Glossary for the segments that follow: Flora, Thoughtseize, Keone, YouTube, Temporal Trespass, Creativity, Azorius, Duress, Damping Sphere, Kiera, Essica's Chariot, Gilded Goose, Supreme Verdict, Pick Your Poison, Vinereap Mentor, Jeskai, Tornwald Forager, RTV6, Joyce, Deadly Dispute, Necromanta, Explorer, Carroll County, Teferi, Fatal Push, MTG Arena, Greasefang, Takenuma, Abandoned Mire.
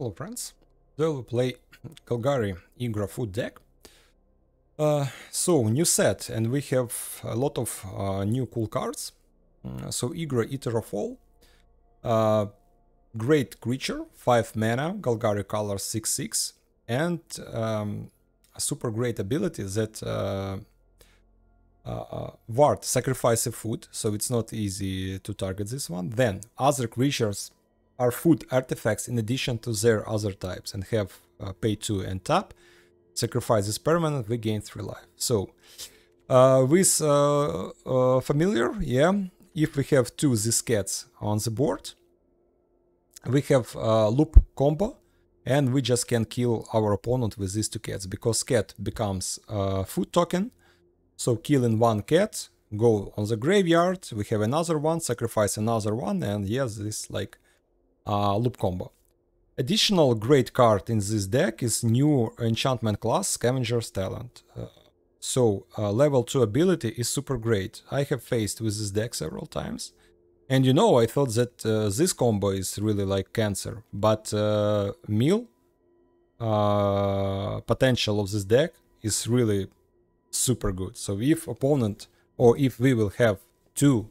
Hello friends, so we play Golgari Ygra food deck. So new set, and we have a lot of new cool cards. So Ygra, Eater of All, great creature, 5 mana, Golgari color 6/6, and a super great ability that Ward, sacrifice a food, so it's not easy to target this one. Then other creatures are food artifacts in addition to their other types and have pay 2 and tap. Sacrifice is permanent, we gain 3 life. So with Familiar, yeah, if we have 2 these cats on the board, we have loop combo, and we just can kill our opponent with these 2 cats, because cat becomes food token. So killing 1 cat, go on the graveyard, we have another one, sacrifice another one, and yes, this like loop combo. Additional great card in this deck is new enchantment class Scavenger's Talent. So level 2 ability is super great. I have faced with this deck several times, and you know, I thought that this combo is really like cancer, but mill potential of this deck is really super good. So if opponent, or if we will have 2,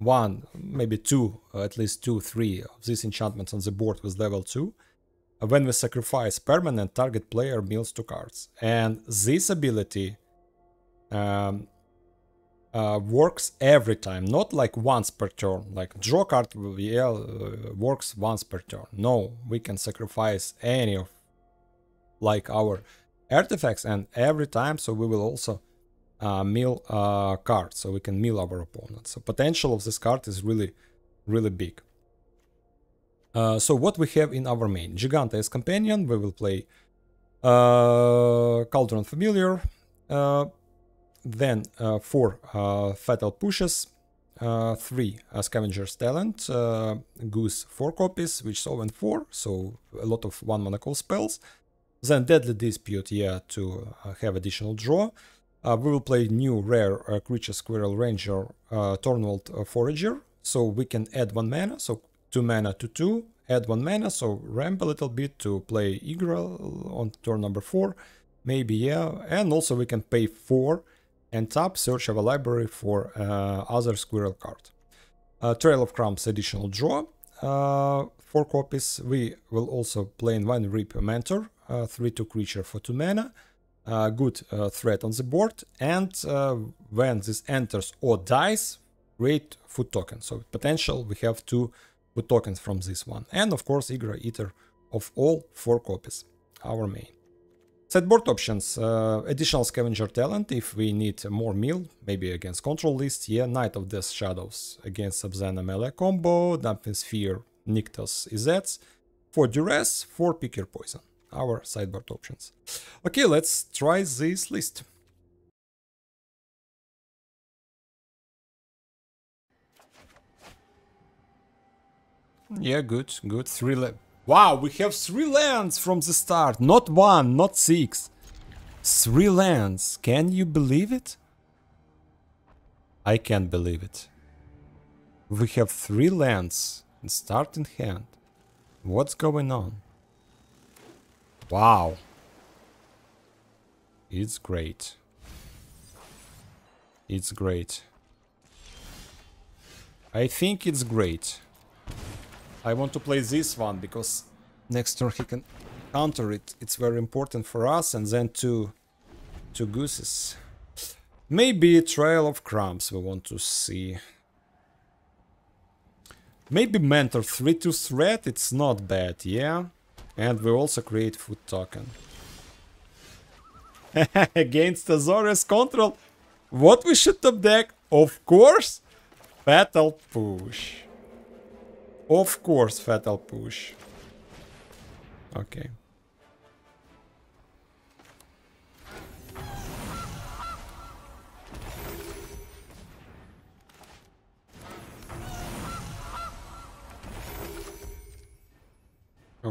3 of these enchantments on the board with level 2. When we sacrifice permanent, target player mills 2 cards. And this ability works every time, not like once per turn, like draw card works once per turn. No, we can sacrifice any of like our artifacts, and every time, so we will also mill card, so we can mill our opponent. So potential of this card is really, really big. So what we have in our main? Jegantha as companion, we will play Cauldron Familiar, then 4 Fatal Pushes, 3 Scavenger's Talent, Goose 4 copies, which is 0 and 4, so a lot of 1 mana cost spells. Then Deadly Dispute, yeah, to have additional draw. We will play new rare creature Squirrel Ranger, Tornwald Forager, so we can add 1 mana, so 2 mana to 2, add 1 mana, so ramp a little bit to play Ygra on turn number 4, maybe, yeah, and also we can pay 4 and tap, search our library for other squirrel card. Trail of Crumbs, additional draw, 4 copies. We will also play in Vinereap Mentor, 3/2 creature for 2 mana. Good threat on the board, and when this enters or dies, create food token. So potential, we have 2 food tokens from this one. And of course Ygra, Eater of All, 4 copies, our main. Set board options, additional Scavenger Talent if we need more meal, maybe against control list, yeah, Knight of Dusk's Shadow against Abzan melee combo, Damping Sphere, Nictus, Izets, for Duress, for Pick Your Poison. Our sideboard options. Okay, let's try this list. Yeah, good. 3 lands. Wow, we have 3 lands from the start. Not 1, not 6. 3 lands. Can you believe it? I can't believe it. We have 3 lands in starting hand. What's going on? Wow, it's great. It's great. I think it's great. I want to play this one because next turn he can counter it. It's very important for us, and then two gooses. Maybe Trail of Crumbs we want to see. Maybe Mentor 3/2 threat, it's not bad, yeah? And we also create food token. Against Azorius control. What we should top deck? Of course, Fatal Push. Of course, Fatal Push. Okay.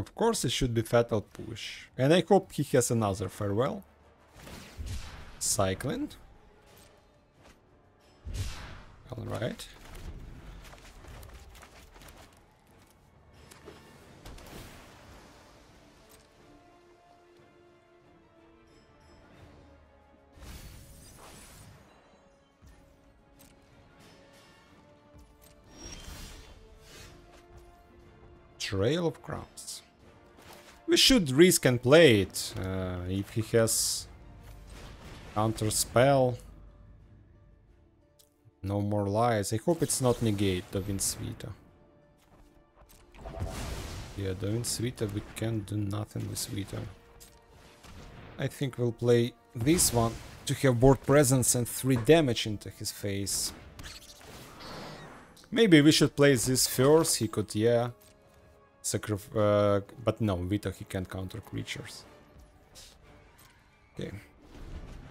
Of course it should be Fatal Push. And I hope he has another Farewell. Cycling. Alright. Trail of Crumbs. We should risk and play it, if he has counter spell. No more lies. I hope it's not negate, Dovin's Veto. Yeah, Dovin's Veto, we can't do nothing with Veto. I think we'll play this one to have board presence and 3 damage into his face. Maybe we should play this first, he could, yeah. But no, Veto, he can't counter creatures. Okay.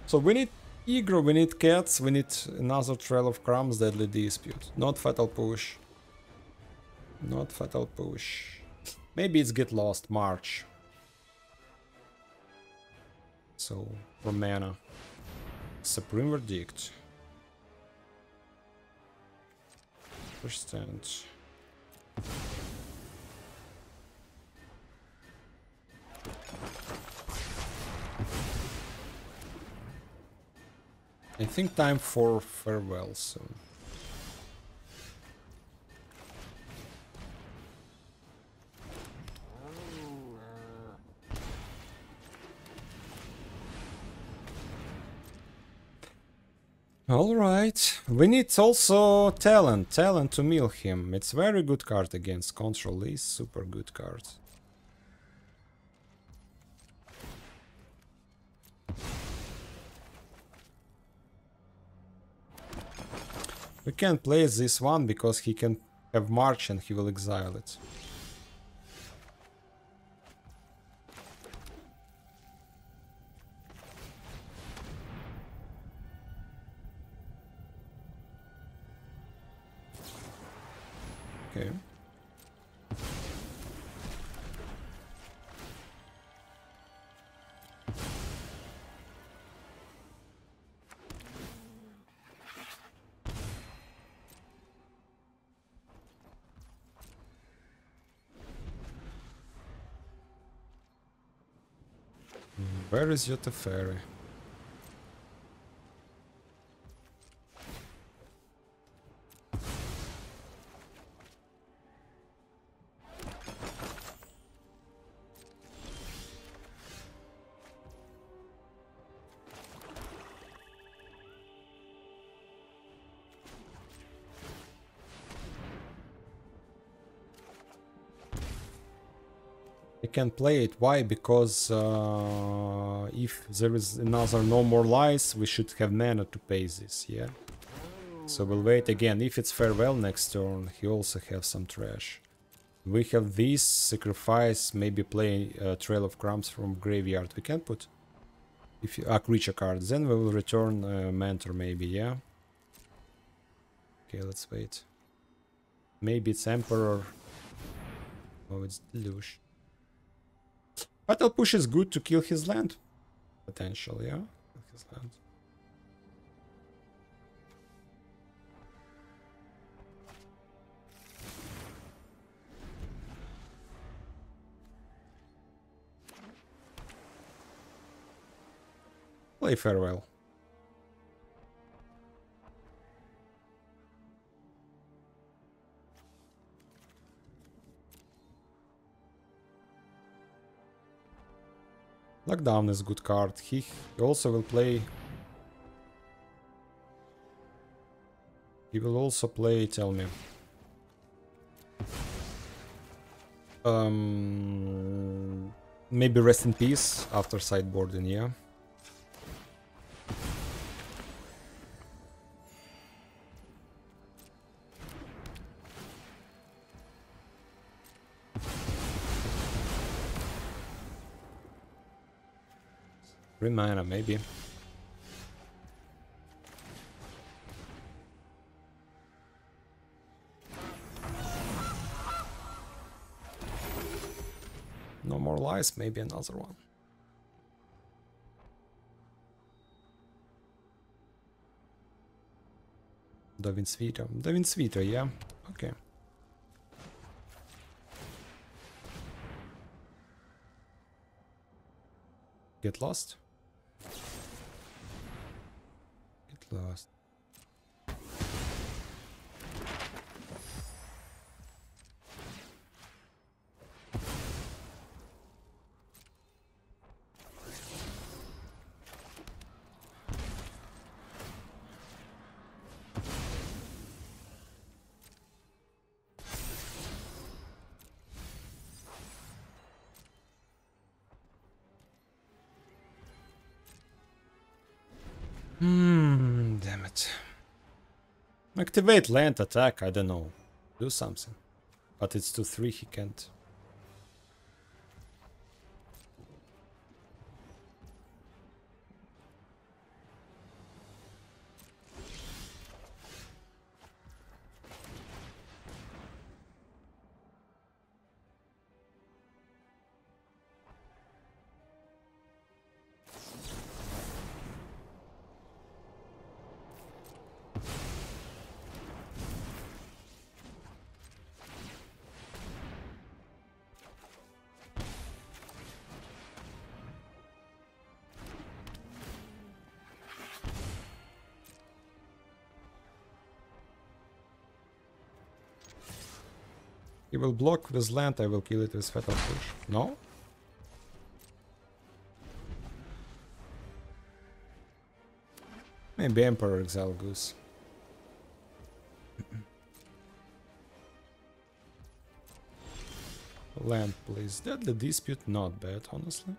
So we need Ygra, we need cats, we need another Trail of Crumbs, Deadly Dispute. Not Fatal Push. Not Fatal Push. Maybe it's Get Lost, March. So, for mana. Supreme Verdict. Understand. I think time for Farewell soon. Alright, we need also Talent, Talent to mill him. It's very good card against Control, is super good card. We can't play this one because he can have March and he will exile it. Okay. Where is your Teferi? Can play it. Why? Because if there is another no more lies, we should have mana to pay this, yeah? So we'll wait again. If it's Farewell next turn, he also have some trash. We have this, sacrifice, maybe play Trail of Crumbs from graveyard. We can put if you, creature card. Then we will return Mentor maybe, yeah? Okay, let's wait. Maybe it's Emperor. Oh, it's Deluge. Fatal Push is good to kill his land. Potential, yeah? His land. Play Farewell. Lockdown is a good card. He also will play. He will also play. Tell me. Maybe Rest in Peace after sideboarding. Yeah. Mana maybe. No more lies, maybe another one. Dovin's Veto. Dovin's Veto, yeah. Okay. Get Lost. Lost. Damn it. Activate land attack, I don't know. Do something. But it's 2-3, he can't. He will block with land, I will kill it with Fatal Push. No? Maybe Emperor Exile Goose. Land, please. Deadly Dispute, not bad, honestly.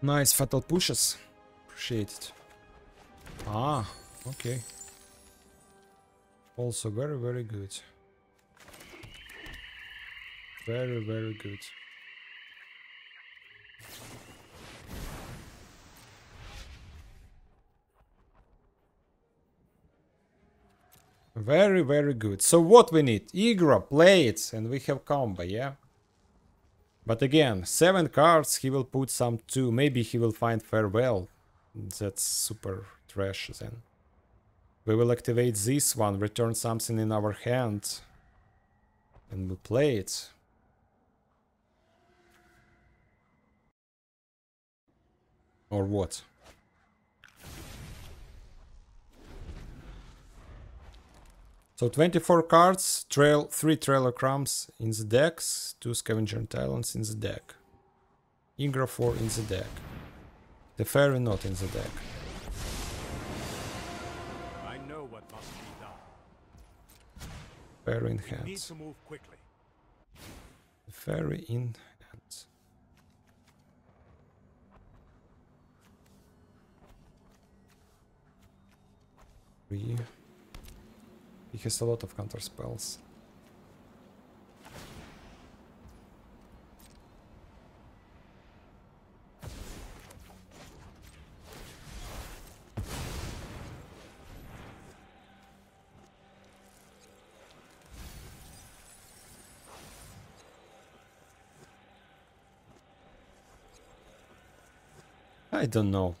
Nice Fatal Pushes. Appreciate it. Ah, okay. Also very good. Very good. Very good. So what we need? Ygra, play it, and we have combo, yeah? But again, 7 cards, he will put some 2, maybe he will find Farewell. That's super trash then. We will activate this one, return something in our hand. And we play it. Or what? So 24 cards, 3 Trail of Crumbs in the decks, 2 Scavenger's Talents in the deck. Ygra 4 in the deck. Teferi not in the deck. I know what must be done. Teferi in hand. Need to move quickly. Teferi in hand. He has a lot of counter spells. I don't know.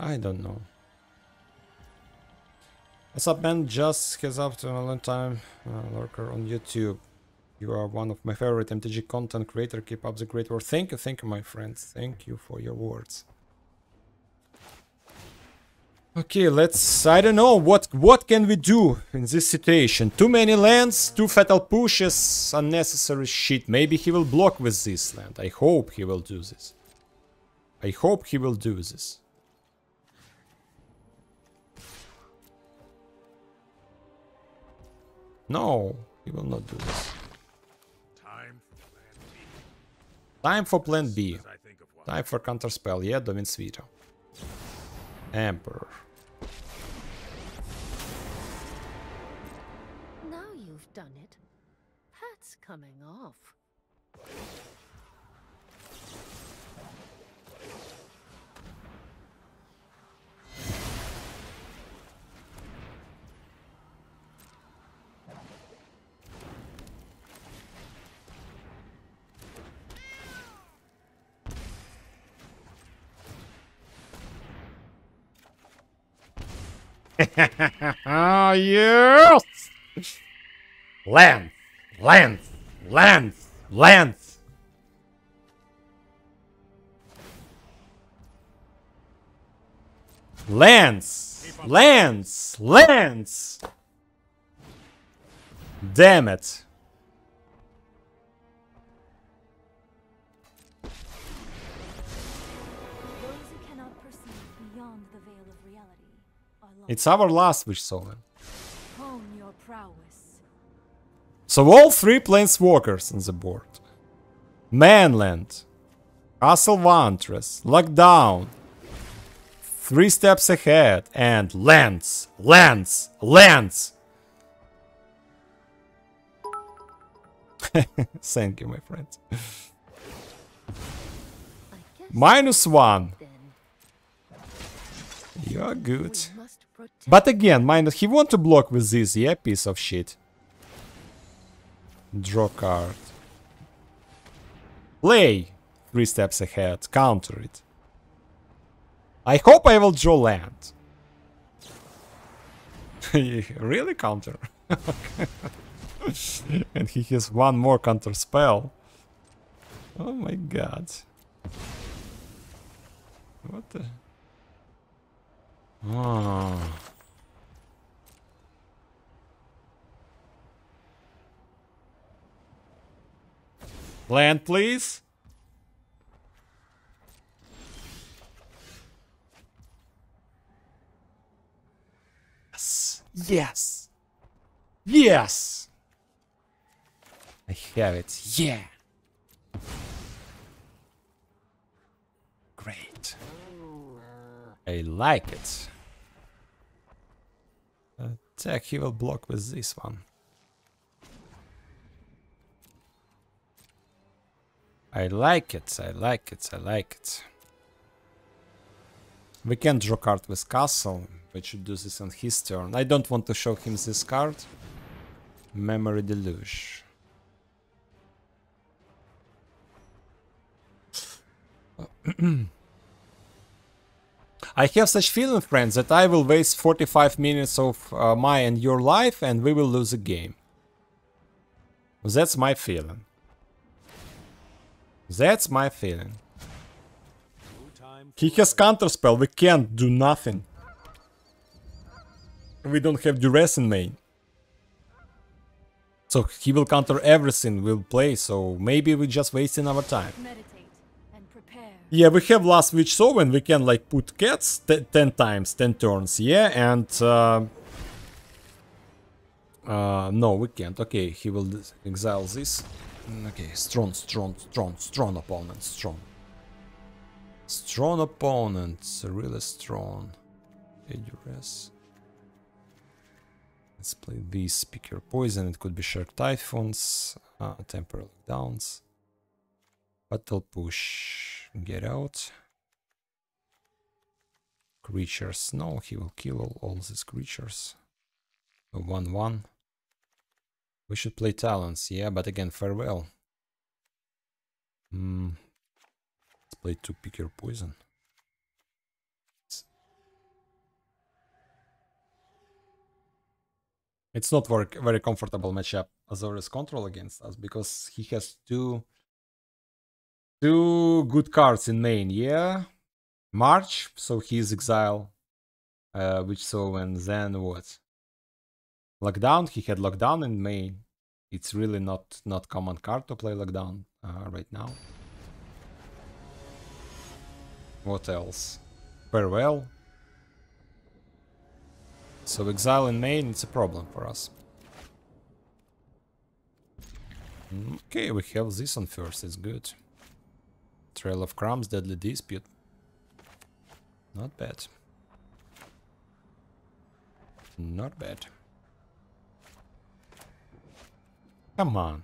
I don't know. What's up, man? Just has up to a long time lurker on YouTube. You are one of my favorite MTG content creator. Keep up the great work. Thank you, my friends. Thank you for your words. Okay, let's. I don't know what can we do in this situation. Too many lands, too Fatal Pushes, unnecessary shit. Maybe he will block with this land. I hope he will do this. I hope he will do this. No, he will not do this. Time for plan B. Time for counterspell. Yeah, Dovin's Veto. Emperor. Now you've done it. That's coming off. Oh, yes! Land! Lands! Lands! Lands! Damn it. It's our last wish, Solon. So all three planeswalkers on the board. Mainland, Castle Vantress, Lockdown, Three Steps Ahead, and lands, lands, lands. Thank you, my friend. -1. You are good. But again, minus, he want to block with this, yeah, piece of shit. Draw card. Play 3 steps ahead, counter it. I hope I will draw land. Really counter? And he has one more counter spell. Oh my god. What the... Oh. Land, please. Yes. Yes. Yes. I have it. Yeah. Great. I like it. Attack, he will block with this one. I like it, I like it, I like it. We can draw card with castle. We should do this on his turn. I don't want to show him this card. Memory Deluge. I have such feeling, friends, that I will waste 45 minutes of my and your life and we will lose the game. That's my feeling. That's my feeling. He has counterspell, we can't do nothing. We don't have duress in main. So he will counter everything we'll play, so maybe we're just wasting our time. Yeah, we have last witch sovereign, we can like put cats 10 times, 10 turns, yeah, and no, we can't. Okay, he will exile this. Okay, strong opponent, strong opponent, really strong. Duress. Let's play this, Pick Your Poison, it could be Shark Typhoons, Temporal Downs. Fatal Push, get out. Creatures, no, he will kill all these creatures. 1-1. We should play Talents, yeah, but again, Farewell. Let's play 2 Pick Your Poison. It's not very comfortable matchup Azorius control against us, because he has two good cards in main, yeah? March, so he's exile. Which so and then what? Lockdown, he had Lockdown in main. It's really not common card to play Lockdown right now. What else? Farewell. So exile in main, it's a problem for us. Okay, we have this on first, it's good. Trail of Crumbs, Deadly Dispute. Not bad. Not bad. Come on.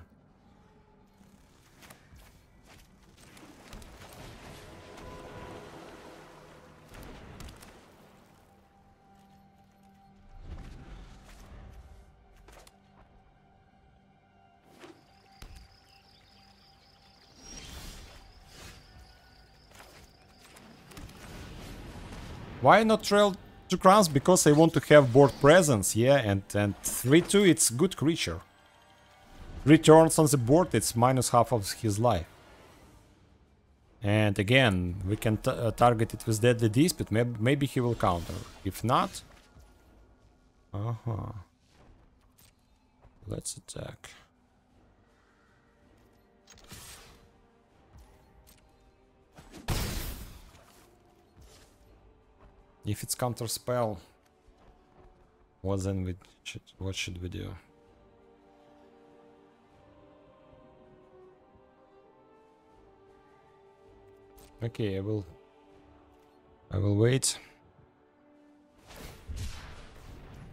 Why not Trail to Crowns? Because I want to have board presence, yeah, and 3-2, it's good creature. Returns on the board, it's minus half of his life. And again, we can target it with Deadly Dispute. Maybe he will counter. If not... Uh-huh. Let's attack. If it's counter spell, well then we should, what should we do? Okay, I will wait.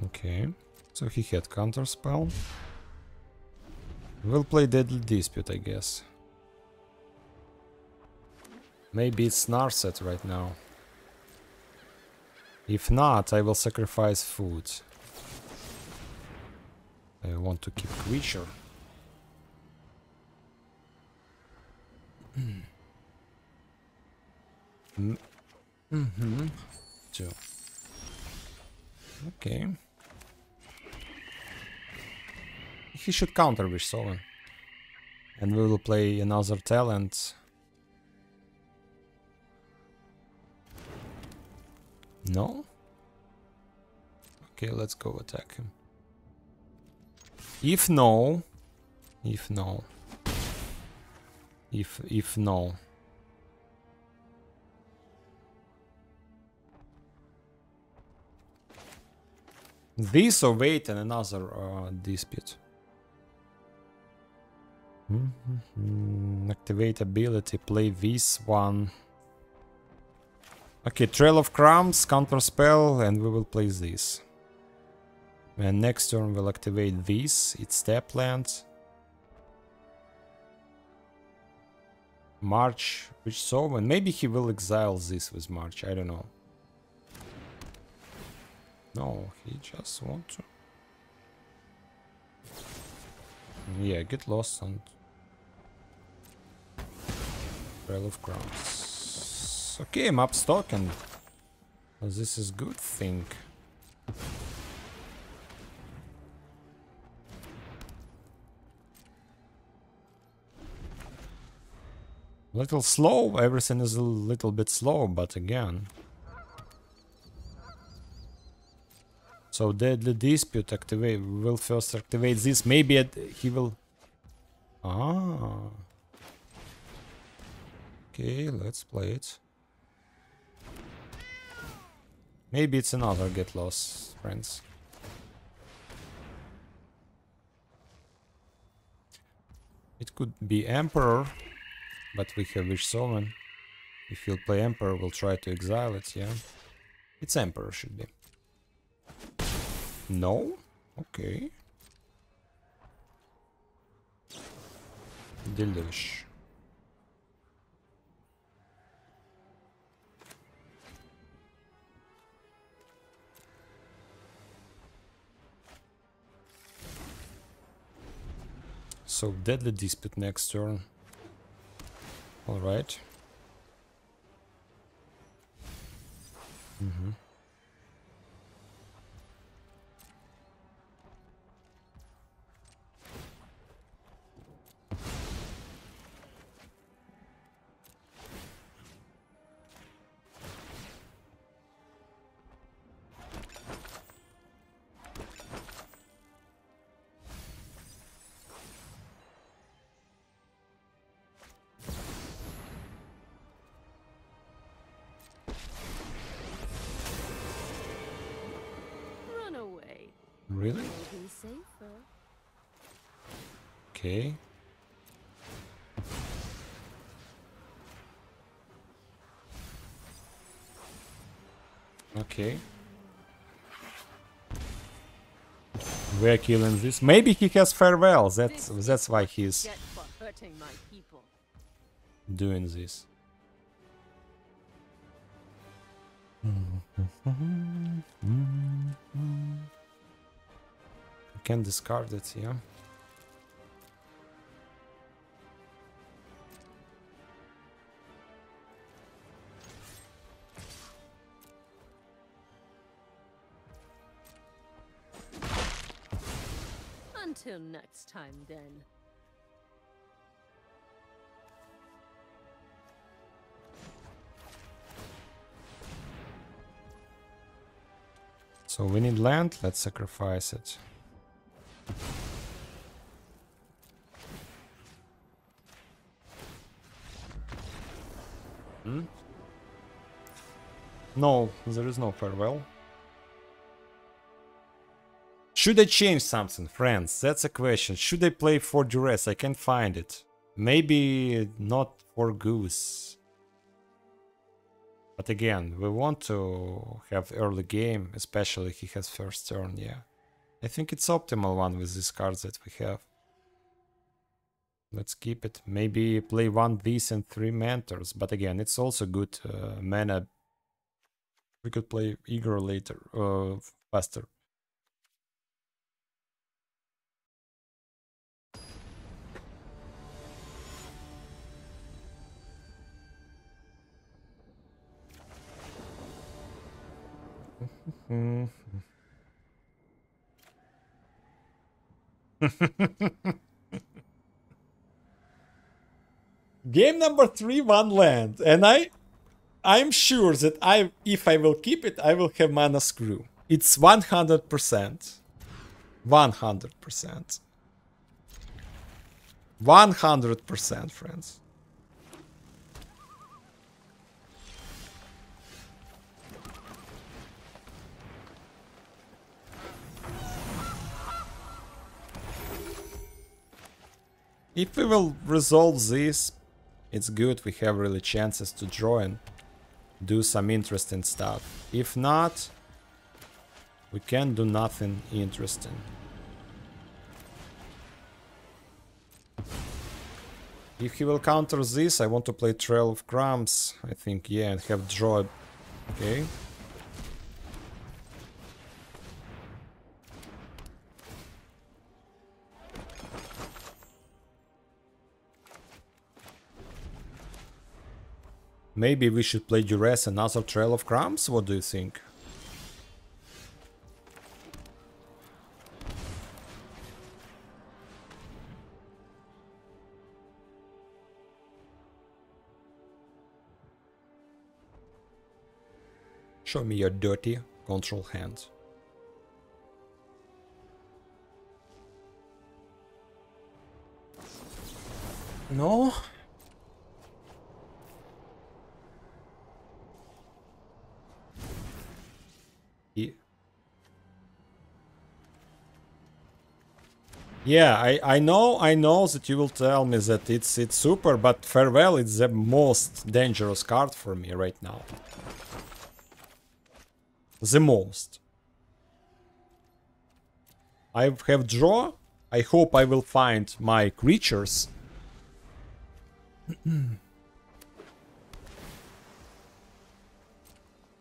Okay, so he had counter spell. We'll play Deadly Dispute, I guess. Maybe it's Narset right now. If not, I will sacrifice food. I want to keep creature. Two. Okay. He should counter with Solan. And we will play another talent. No? Okay, let's go attack him. If no. This or wait and another dispute. Activate ability, play this one. Okay, Trail of Crumbs, counter spell, and we will play this. And next turn we'll activate this, it's step land. March, which so, and maybe he will exile this with March, I don't know. No, he just wants to. Yeah, get lost on Trail of Crumbs. Okay, I'm up stock and this is good thing. Little slow, everything is a little bit slow, but again. So Deadly Dispute activate, will first activate this, maybe he will... Ah. Okay, let's play it. Maybe it's another Get Lost, friends. It could be Emperor, but we have Wish Summon. If he'll play Emperor, we'll try to exile it, yeah. It's Emperor, should be. No? Okay. Delish. So Deadly Dispute next turn. Alright. Mm-hmm. Really? Okay. Okay. We're killing this. Maybe he has Farewell. That's why he's doing this. Can discard it, yeah. Until next time, then. So we need land, let's sacrifice it. Hmm? No, there is no farewell. Should I change something, friends? That's a question. Should I play for duress? I can't find it. Maybe not for goose. But again, we want to have early game, especially he has first turn, yeah. I think it's optimal one with these cards that we have. Let's keep it. Maybe play one this and three mentors, but again, it's also good mana. We could play Ygra later, faster. Game number 3, one land, and I'm sure that if I will keep it, I will have mana screw. It's 100%. 100%. 100%, friends. If we will resolve this, it's good, we have really chances to draw and do some interesting stuff. If not, we can do nothing interesting. If he will counter this, I want to play Trail of Crumbs, I think, yeah, and have draw. Okay. Maybe we should play duress and another Trail of Crumbs, what do you think? Show me your dirty control hand. No? Yeah, I know that you will tell me that it's super, but Farewell is the most dangerous card for me right now. The most. I have draw. I hope I will find my creatures.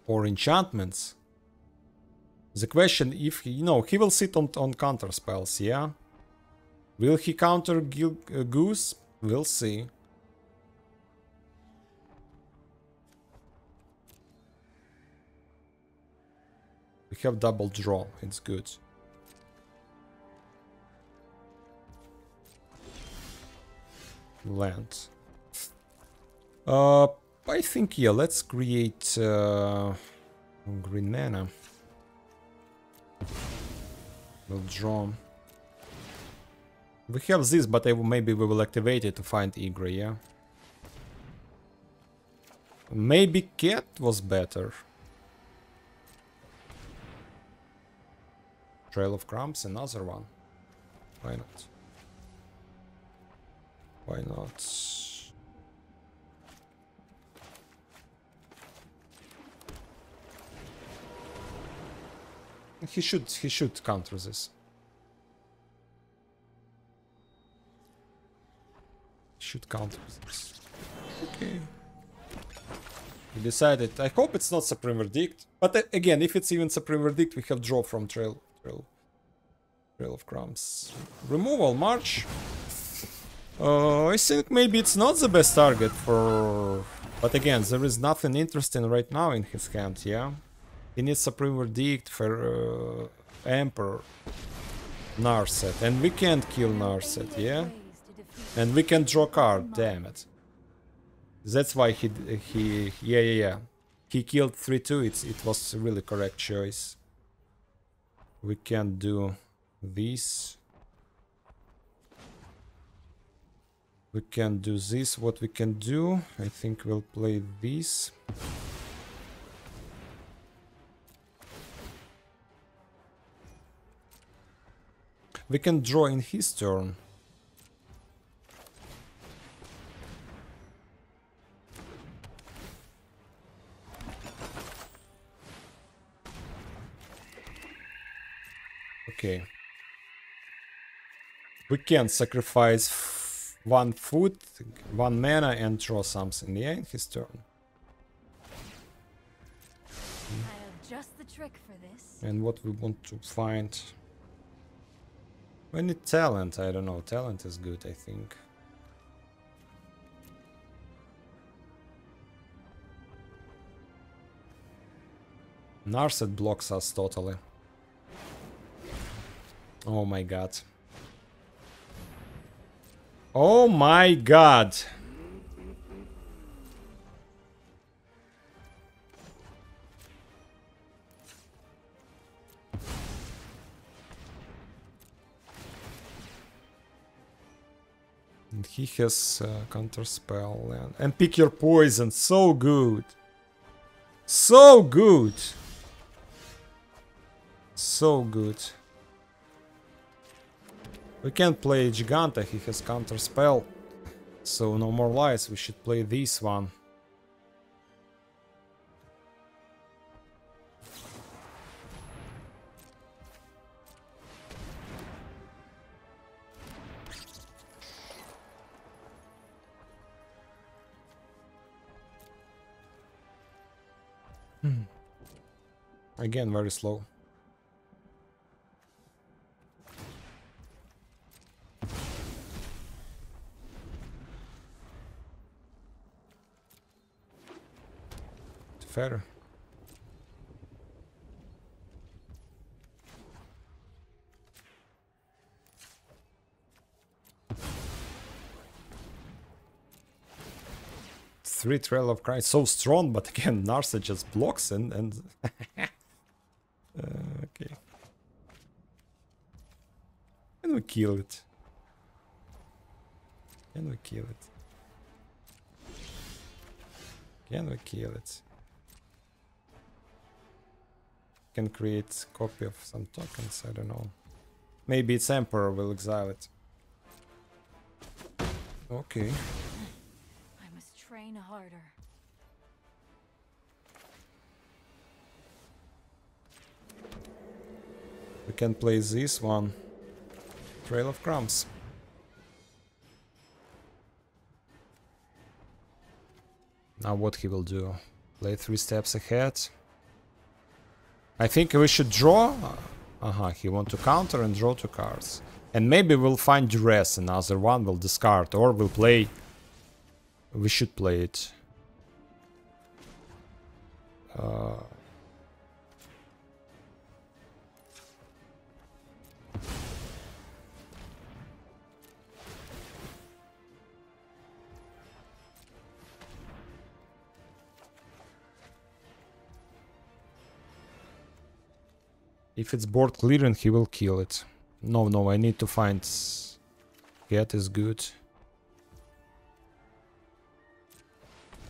Or enchantments. The question if he, you know, he will sit on counter spells, yeah? Will he counter Goose? We'll see. We have double draw, it's good. Land. I think, yeah, let's create green mana. We'll draw. We have this, but maybe we will activate it to find Ygra, yeah? Maybe Cat was better. Trail of Crumbs, another one. Why not? Why not? He should counter this. Should counter this. Okay. We decided. I hope it's not Supreme Verdict. But again, if it's even Supreme Verdict, we have draw from Trail of Crumbs. Removal, March. I think maybe it's not the best target for... But again, there is nothing interesting right now in his hand, yeah? He needs Supreme Verdict for Emperor. Narset. And we can't kill Narset, yeah? And we can draw card, damn it. That's why he killed 3-2, it was a really correct choice. We can do this. We can do this. What we can do, I think we'll play this. We can draw in his turn. Okay. We can sacrifice one food, one mana, and draw something, yeah, in his turn. I have just the trick for this. And what we want to find. We need talent, I don't know, talent is good, I think. Narset blocks us totally. Oh my god. Oh my god! And he has counter spell and pick your poison, so good! So good! So good. We can't play Jegantha, he has counter spell, so no more lies, we should play this one. Again, very slow. Fair. Three Trail of Crumbs, so strong, but again Narset just blocks and okay, and we kill it. Can we kill it? Can we kill it? Can create copy of some tokens, I don't know. Maybe it's Emperor, will exile it. Okay. I must train harder. We can play this one. Trail of Crumbs. Now what he will do? Play 3 steps ahead. I think we should draw. He wants to counter and draw 2 cards. And maybe we'll find duress, another one we'll discard, or we'll play. We should play it. If it's board clearing, he will kill it. No, I need to find... Get is good.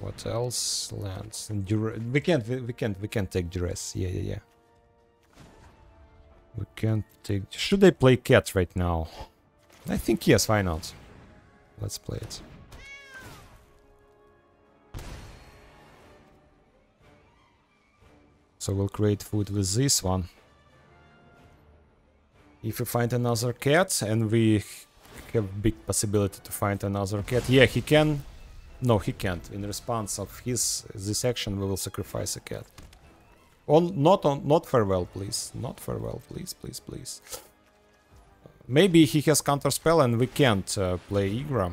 What else? Lands. We can't take duress. Yeah. We can't take... Should I play cat right now? I think yes, why not? Let's play it. So we'll create food with this one. If we find another cat, and we have big possibility to find another cat. Yeah, he can. No, he can't. In response of his this action, we will sacrifice a cat. Not farewell, please. Not farewell, please. Maybe he has counterspell, and we can't play Ygra.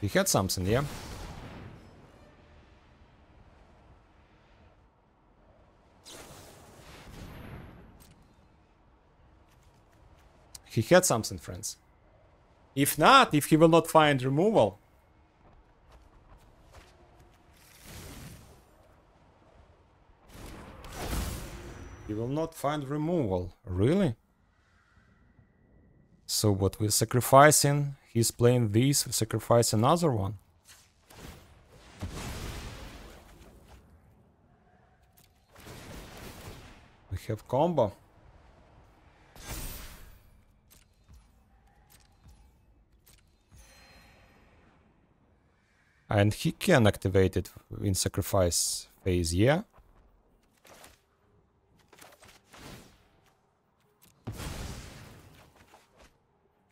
He had something, yeah. He had something, friends. If not, if he will not find removal... He will not find removal. Really? So what we're sacrificing... He's playing this, sacrifice another one. We have combo. And he can activate it in sacrifice phase, yeah?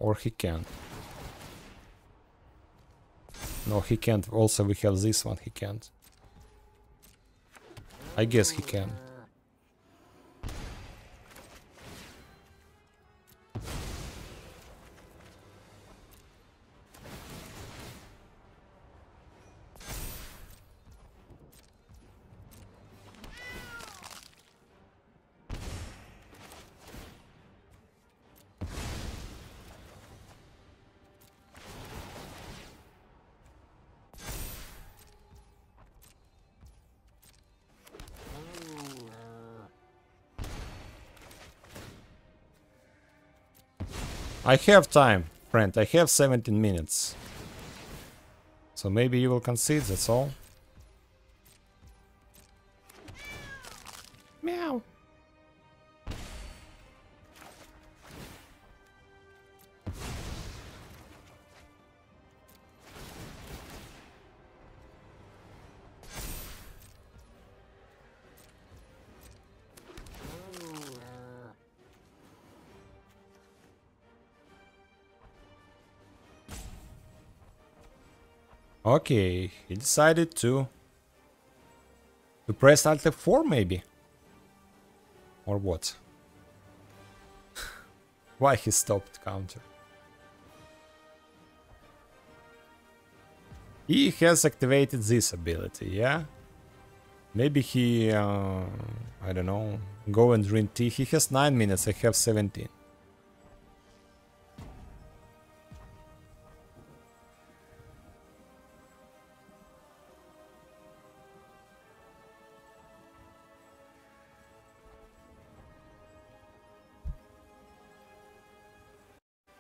Or he can. No, he can't. Also, we have this one. He can't. I guess he can. I have time, friend, I have 17 minutes. So maybe you will concede, that's all. Meow. Okay, he decided to press Alt F4 maybe? Or what? Why he stopped counter? He has activated this ability, yeah? Maybe he... I don't know... Go and drink tea. He has 9 minutes, I have 17.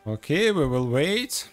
Okay, we will wait.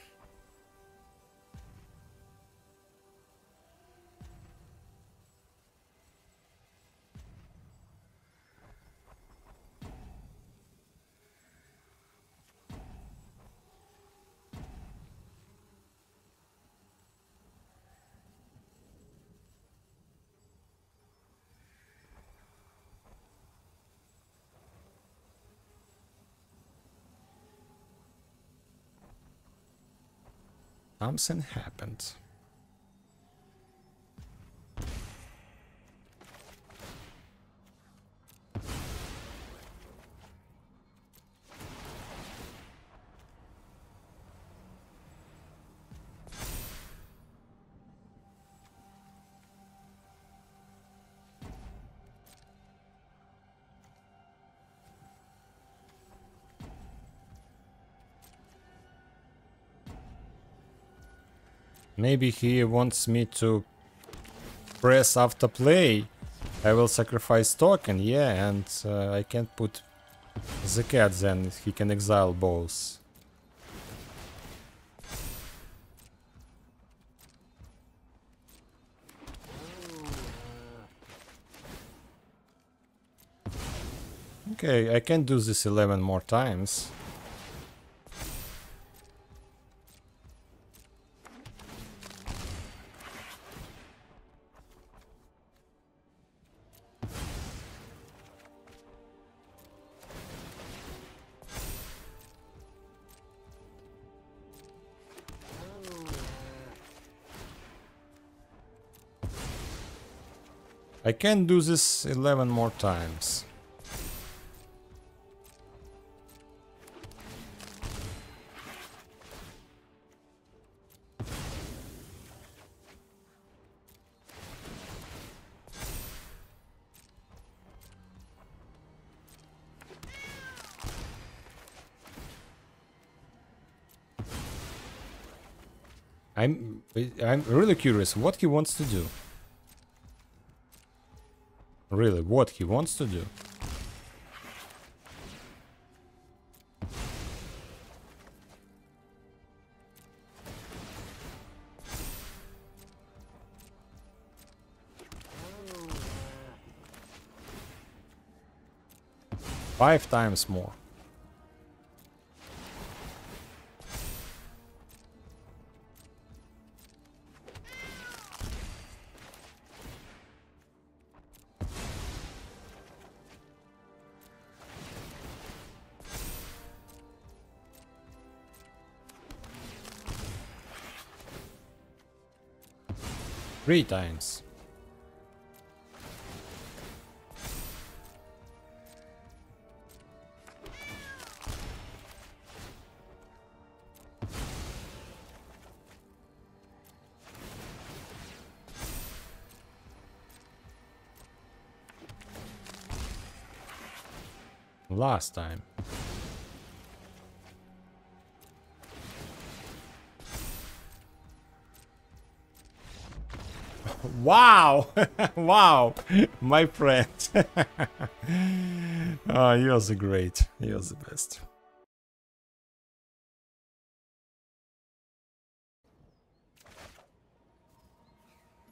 Something happened. Maybe he wants me to press after play. I will sacrifice token, yeah, and I can't put the cat then. He can exile both. Okay, I can do this 11 more times. I can do this 11 more times. I'm really curious what he wants to do. Really, what he wants to do. Five times more. Three times. Last time. Wow! Wow! My friend. Oh, you was great. You was the best.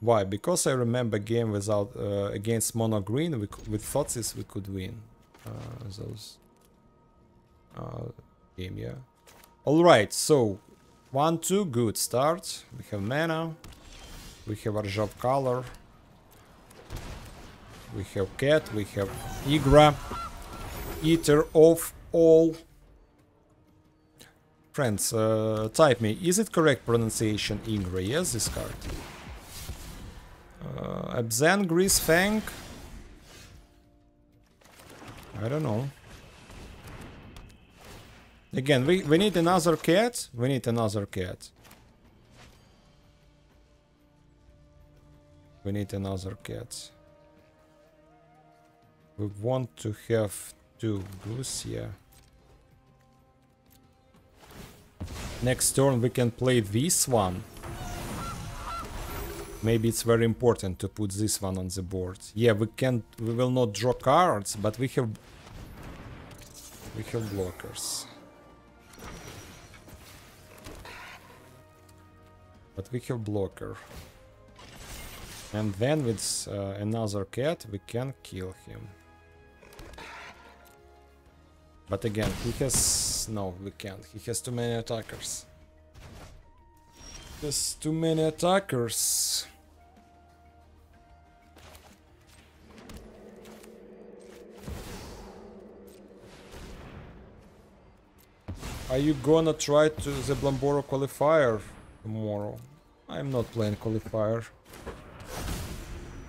Why? Because I remember game without against mono green with Thoughtseize we could win those game, yeah. All right, so 1-2, good start. We have mana. We have Arjav color, we have cat, we have Ygra, Eater of All. Friends, type me, is it correct pronunciation Ygra? Yes, this card. Abzan, Greasefang. I don't know. Again, we need another cat, we need another cat. We need another cat. We want to have two goose, yeah. Next turn we can play this one. Maybe it's very important to put this one on the board. Yeah, we will not draw cards, but we have blockers. But we have blocker. And then with another cat we can kill him. But again, he has... no, we can't. He has too many attackers. He has too many attackers. Are you gonna try to the Blomboro qualifier tomorrow? I'm not playing qualifier.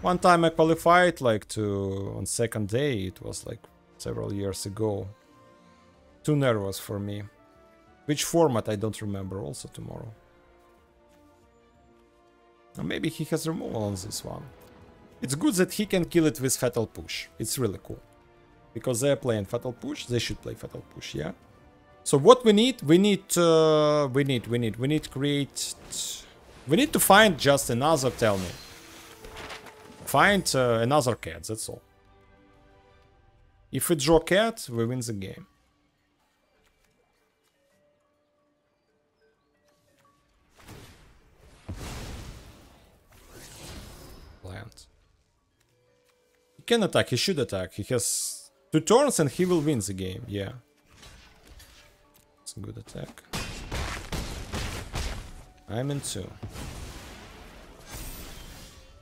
One time I qualified, like, on second day, it was like several years ago. Too nervous for me. Which format, I don't remember, also tomorrow. Or maybe he has removal on this one. It's good that he can kill it with Fatal Push. It's really cool. Because they're playing Fatal Push, they should play Fatal Push, yeah? So what we need to find just another, tell me. Find another cat, that's all. If we draw cat, we win the game. Plant. He can attack, he should attack. He has two turns and he will win the game, yeah. It's a good attack. I'm in two.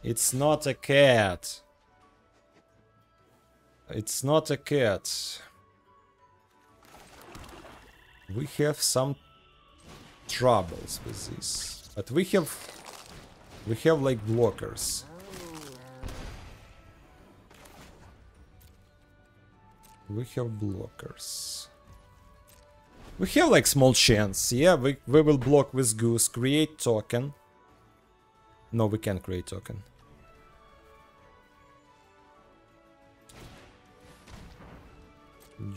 It's not a cat. It's not a cat. We have some troubles with this. But we have like blockers. We have blockers. We have like small chance. Yeah, we will block with goose, create token. No, we can't create token.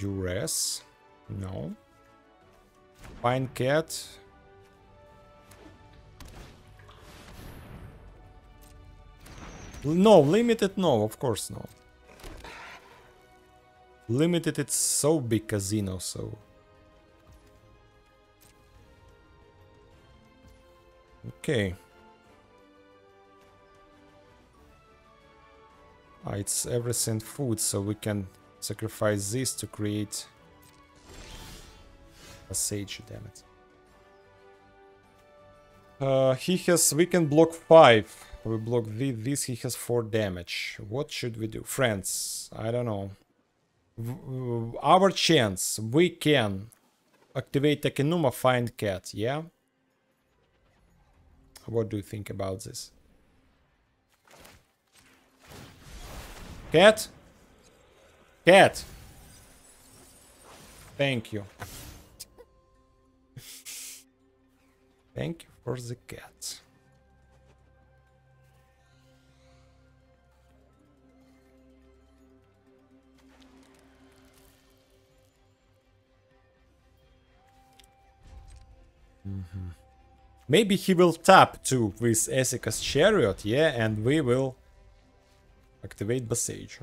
Duress, no. Pine cat. No, limited, no, of course no. Limited, it's so big casino, so... Okay. It's everything food, so we can sacrifice this to create a sage, damn it. He has, we can block 5. We block this, he has 4 damage. What should we do? Friends, I don't know. Our chance, we can activate Takenuma, find cat, yeah? What do you think about this? Cat? Cat! Thank you. Thank you for the cat. Mm-hmm. Maybe he will tap too with Essica's Chariot, yeah, and we will activate Basage.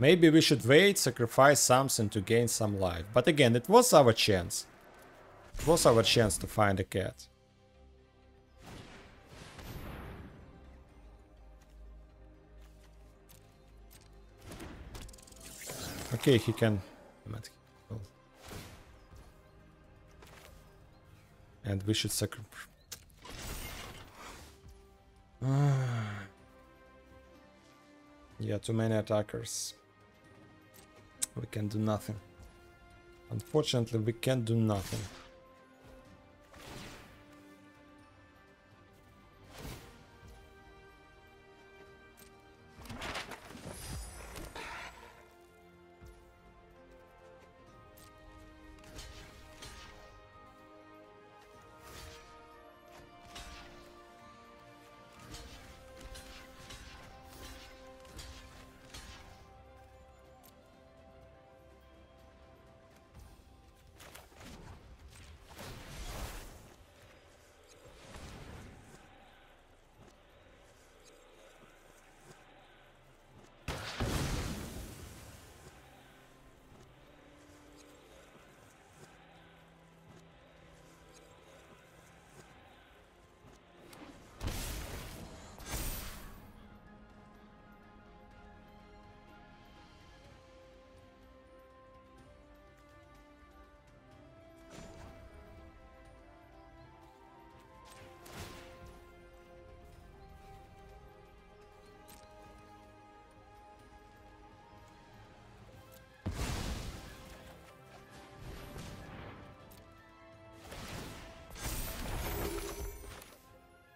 Maybe we should wait, sacrifice something to gain some life. But again, it was our chance. It was our chance to find a cat. Okay, he can... And we should sacrifice... Yeah, too many attackers. We can do nothing. Unfortunately, we can't do nothing.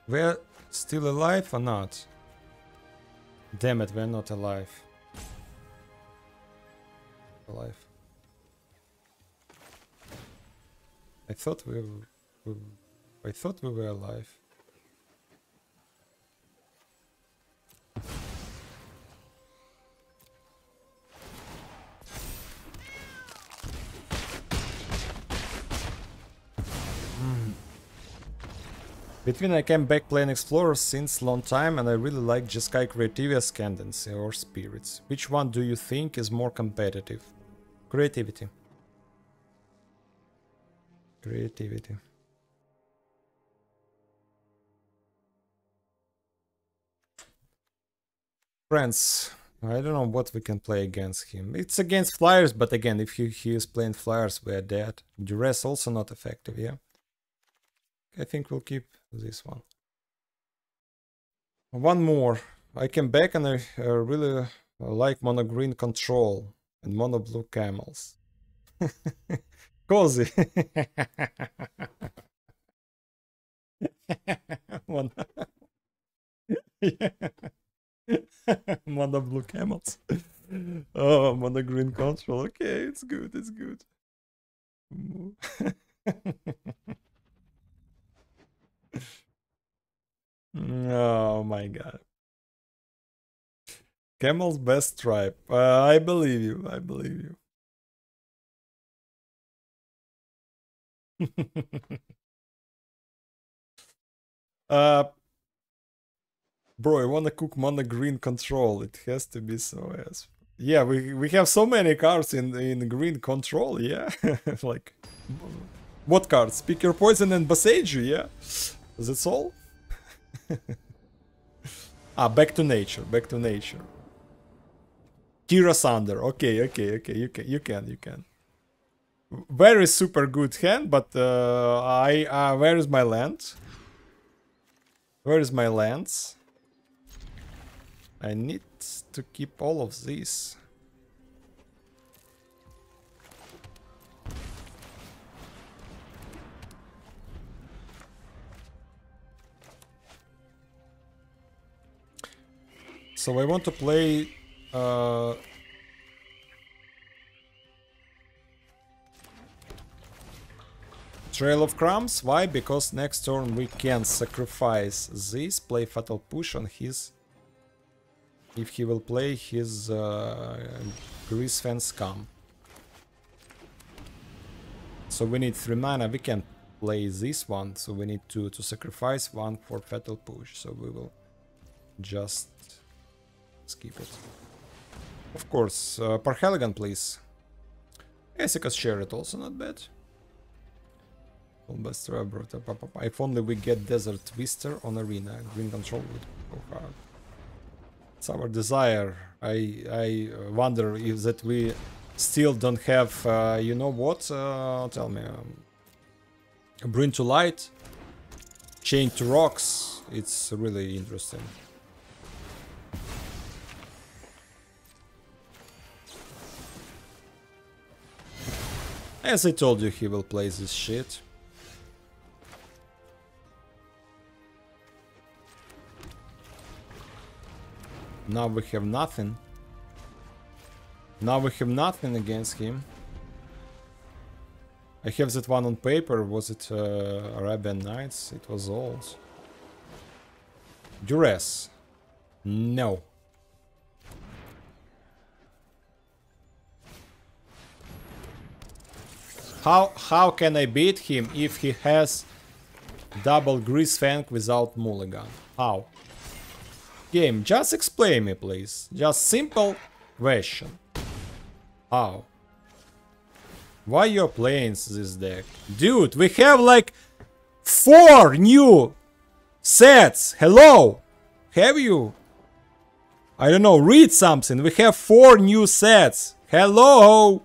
We're still alive or not? Damn it, we're not alive. Alive. I thought we were alive. Between I came back playing Explorer since long time and I really like Jeskai Creativity's Candency or Spirits. Which one do you think is more competitive? Creativity. Creativity. Friends, I don't know what we can play against him. It's against Flyers, but again, if he is playing Flyers, we are dead. Duress also not effective, yeah? I think we'll keep this one. One more. I came back and I really like mono green control and mono blue camels. Cozy. Mono blue camels. Oh, mono green control. Okay, it's good. It's good. Oh my god. Camel's best tribe. I believe you. I believe you. Bro, I wanna cook mana green control. It has to be so as. Yeah, we have so many cards in green control, yeah. Like what cards? Pick Your Poison and Baseju, yeah. That's all. Ah, Back to Nature, Back to Nature. Kira Sunder, okay, you can. Very super good hand, but where is my land? Where is my lands? I need to keep all of these. So I want to play... Trail of Crumbs. Why? Because next turn we can sacrifice this, play Fatal Push on his... If he will play his Greasefang Scum. So we need 3 mana, we can play this one, so we need to sacrifice one for Fatal Push, so we will just skip it. Of course, Parheligon, please. Essica's Chariot, also not bad. If only we get Desert Twister on Arena, green control would go hard. It's our desire. I wonder if that we still don't have, you know what, tell me, Bring to Light, Chain to Rocks. It's really interesting. As I told you, he will play this shit. Now we have nothing. Now we have nothing against him. I have that one on paper. Was it Arabian Nights? It was old. Duress. No. How can I beat him if he has double Greasefang without Mulligan? How? Game, just explain me, please. Just simple question. How? Why you're playing this deck? Dude, we have like 4 new sets. Hello? Have you? I don't know, read something. We have 4 new sets. Hello?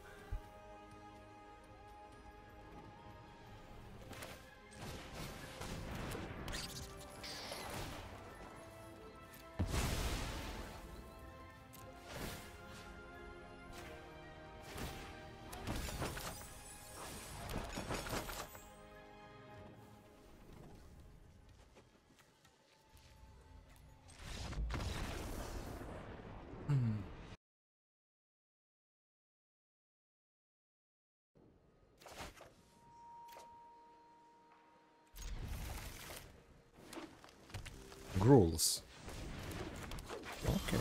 Rules. Okay.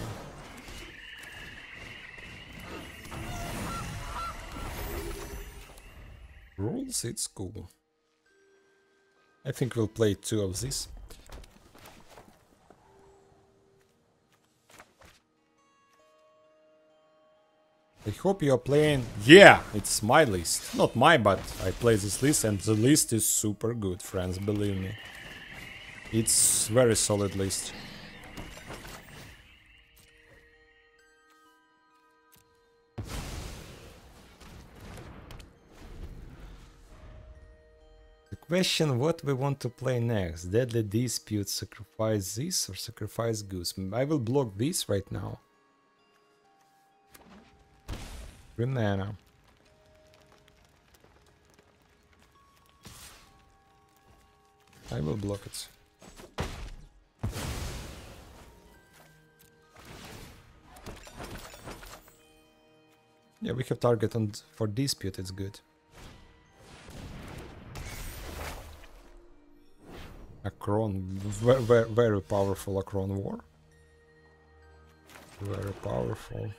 Rules, it's cool. I think we'll play 2 of these. I hope you're playing... Yeah! It's my list. Not my, but I play this list and the list is super good, friends, believe me. It's very solid list. The question what we want to play next. Deadly Dispute, sacrifice this or sacrifice Goose. I will block this right now. 3 mana. I will block it. Yeah, we have target on for Dispute, it's good. Acron, very powerful Acron War. Very powerful.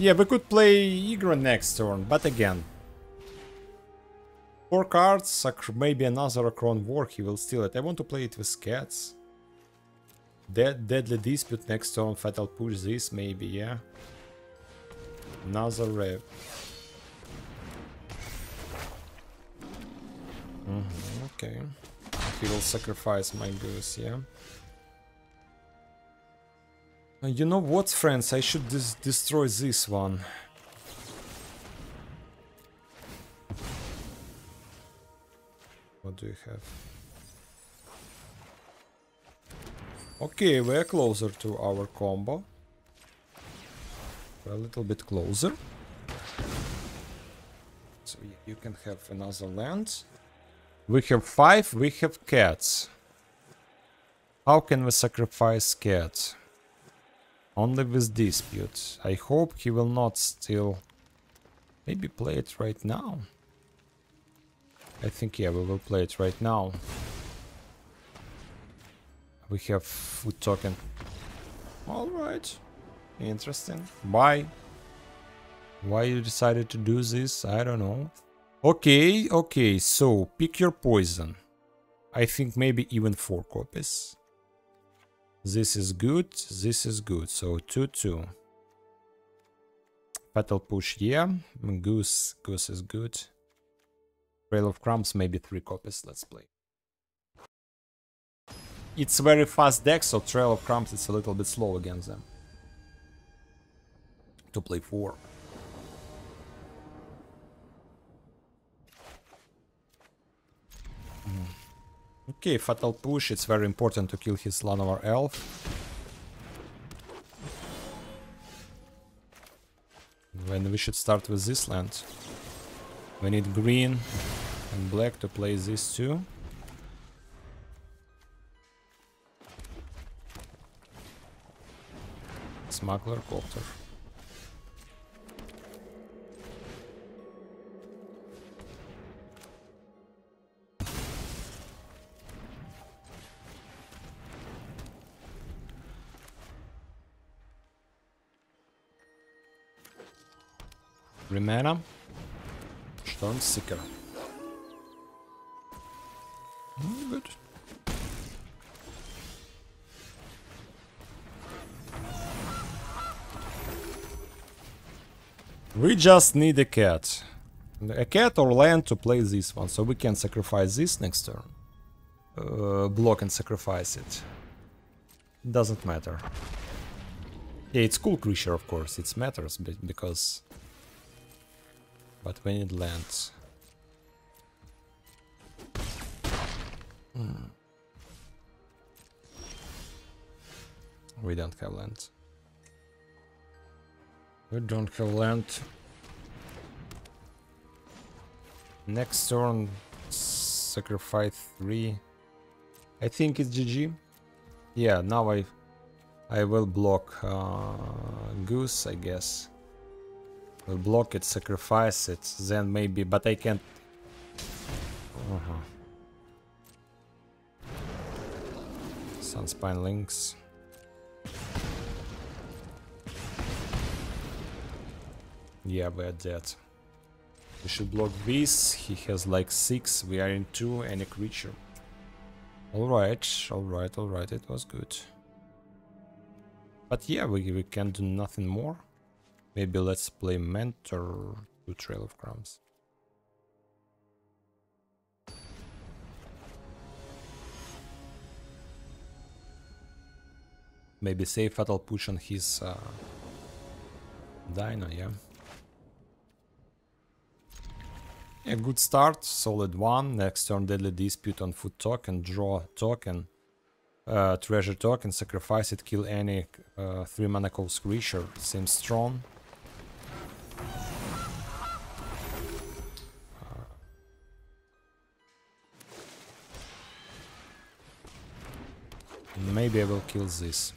Yeah, we could play Ygra next turn, but again. 4 cards, maybe another Acron War, he will steal it. I want to play it with cats. Deadly Dispute next turn, Fatal Push this maybe, yeah. Another Rev. Okay. He will sacrifice my goose, yeah. You know what, friends, I should destroy this one. What do you have? Okay, we're closer to our combo. We're a little bit closer. So you can have another land. We have 5, we have cats. How can we sacrifice cats? Only with dispute. I hope he will not steal. Maybe play it right now. I think, yeah, we will play it right now. We have food token. Alright. Interesting. Why? Why you decided to do this? I don't know. Okay, okay, so pick your poison. I think maybe even 4 copies. This is good, this is good. So 2-2. Fatal Push, yeah. Goose is good. Trail of Crumbs, maybe 3 copies, let's play. It's very fast deck, so Trail of Crumbs is a little bit slow against them. To play 4. Okay, Fatal Push, it's very important to kill his Llanowar Elf. When we should start with this land. We need green and black to play this too. Smuggler Copter. Remana, Stormseeker. Good. We just need a cat. A cat or land to play this one, so we can sacrifice this next turn. Block and sacrifice it. Doesn't matter. Yeah, it's cool creature, of course, it matters because... But we need lands. We don't have land. We don't have land. Next turn, sacrifice 3. I think it's GG. Yeah, now I will block goose, I guess. We'll block it, sacrifice it, then maybe, but I can't... Sunspine Lynx. Yeah, we're dead. We should block this, he has like 6, we are in 2, any creature. Alright, alright, alright, it was good. But yeah, we can do nothing more. Maybe let's play Mentor to Trail of Crumbs. Maybe save Fatal Push on his Dino, yeah. A good start, solid one. Next turn, Deadly Dispute on food token, draw token, treasure token, sacrifice it, kill any 3-mana cost creature. Seems strong. Maybe I will kill this.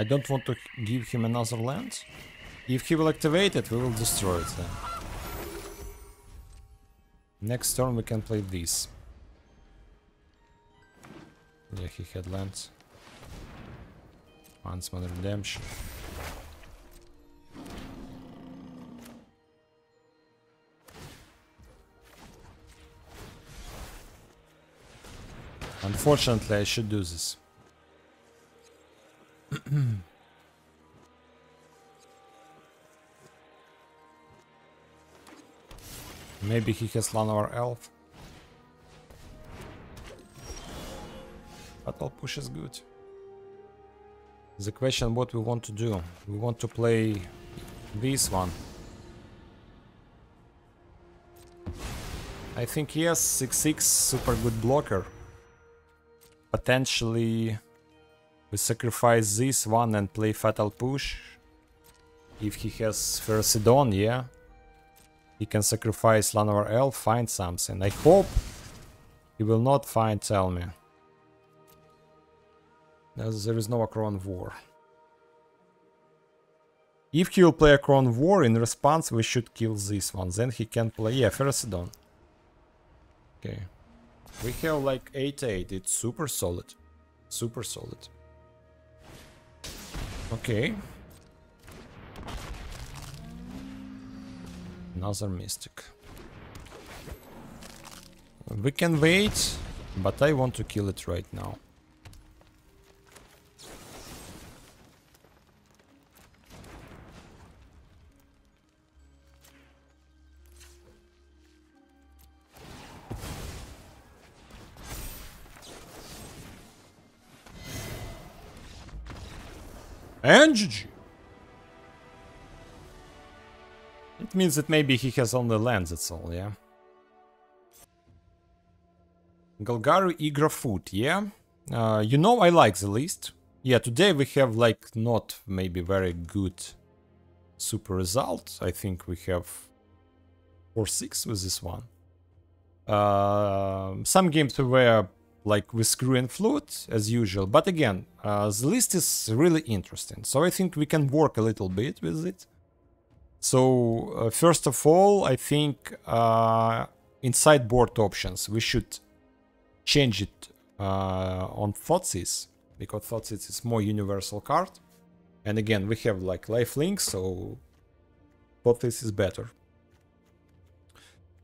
I don't want to give him another land. If he will activate it, we will destroy it then. Next turn we can play this. Yeah, he had lands. Huntsman Redemption. Unfortunately, I should do this. Maybe he has Llanowar Elf. Fatal Push is good. The question what we want to do. We want to play this one. I think yes, 6-6, super good blocker. Potentially we sacrifice this one and play Fatal Push. If he has Ferrocidon, yeah. He can sacrifice Llanowar Elf, find something. I hope he will not find Telmi. There is no Acron War. If he will play Acron War, in response we should kill this one. Then he can play, yeah, Ferrocidon. Okay. We have like 8-8, it's super solid. Super solid. Okay. Another Mystic. We can wait, but I want to kill it right now. And GG. It means that maybe he has only lands, that's all, yeah. Golgari, Ygra, Food, yeah. You know, I like the list. Yeah, today we have like not maybe very good super result. I think we have 4-6 with this one. Some games we were like with Screw and Flute, as usual. But again, the list is really interesting. So I think we can work a little bit with it. So, first of all, I think inside board options, we should change it on Thoughtseize, because Thoughtseize is more universal card. And again, we have like lifelink, so Thoughtseize is better.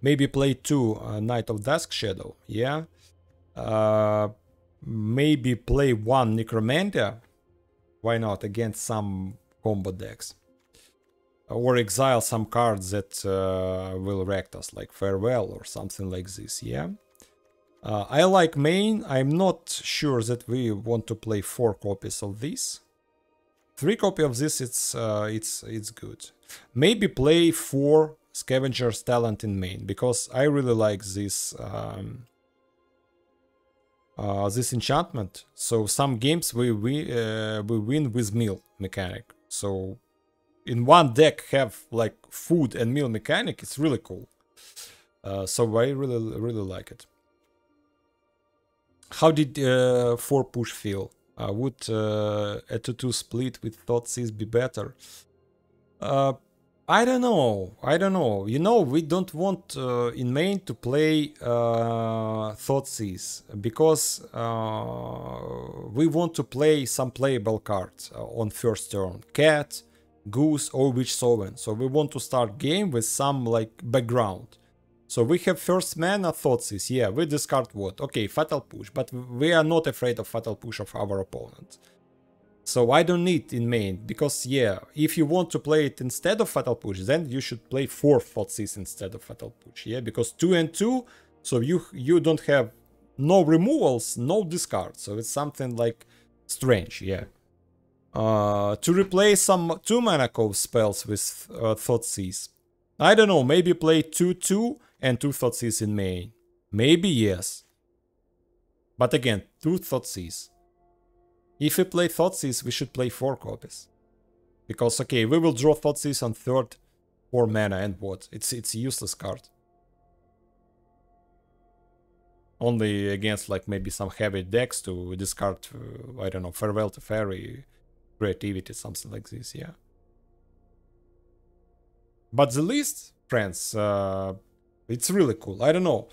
Maybe play 2 Knight of Dusk's Shadow, yeah. Maybe play 1 Necromanta, why not, against some combo decks. Or exile some cards that will wreck us, like Farewell or something like this, yeah. I like main, I'm not sure that we want to play 4 copies of this. 3 copies of this, it's good. Maybe play 4 Scavenger's Talent in main, because I really like this... this enchantment. So some games we win with meal mechanic. So in one deck have like food and meal mechanic. It's really cool. So I really like it. How did 4 push feel? Would a 2-2 split with Thoughtseize be better? I don't know. I don't know. You know, we don't want in main to play Thoughtseize, because we want to play some playable cards on first turn. Cat, Goose, or Witch Sovereign. So we want to start game with some like background. So we have first mana Thoughtseize. Yeah, we discard what? Okay, Fatal Push. But we are not afraid of Fatal Push of our opponent. So I don't need in main, because yeah, if you want to play it instead of Fatal Push, then you should play 4 Thoughtseize instead of Fatal Push, yeah, because 2 and 2, so you don't have no removals, no discard, so it's something like strange, yeah. To replace some 2 mana cove spells with Thoughtseize, I don't know, maybe play 2-2 and 2 Thoughtseize in main, maybe yes, but again, 2 Thoughtseize. If we play Thoughtseize, we should play 4 copies. Because, okay, we will draw Thoughtseize on 3rd, 4 mana and what? It's a useless card. Only against, like, maybe some heavy decks to discard, I don't know, Farewell to Teferi, Creativity, something like this, yeah. But the list, friends, it's really cool. I don't know.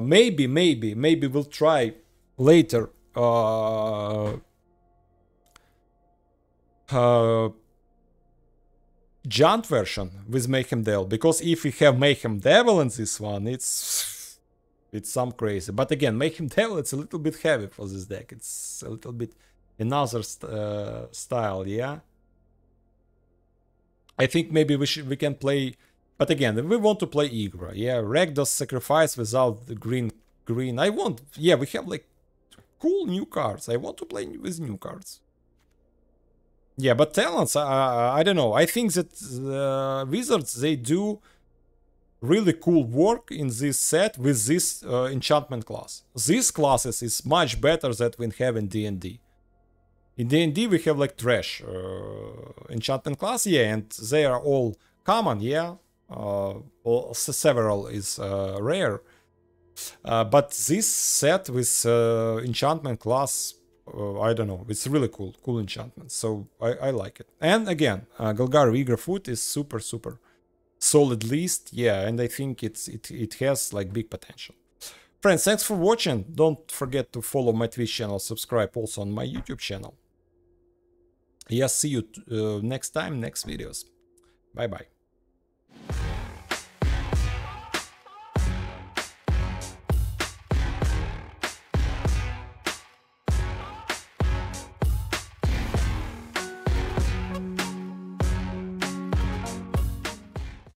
Maybe we'll try later Junt version with Mayhem Devil, because if we have Mayhem Devil in this one, it's some crazy. But again, Mayhem Devil, it's a little bit heavy for this deck. It's a little bit another style, yeah. I think maybe we can play, but again, we want to play Ygra, yeah. Rakdos Sacrifice without the green. I want, yeah, we have like cool new cards. I want to play with new cards. Yeah, but talents, I don't know. I think that Wizards, they do really cool work in this set with this enchantment class. These classes is much better than we have in D&D. In D&D we have like trash enchantment class, yeah, and they are all common, yeah. Several is rare. But this set with enchantment class, I don't know, it's really cool enchantment, so I like it. And again, Golgari Ygra Foot is super solid list, yeah, and I think it has like big potential. Friends, thanks for watching. Don't forget to follow my Twitch channel, subscribe also on my YouTube channel. Yeah, see you next time, next videos. Bye bye.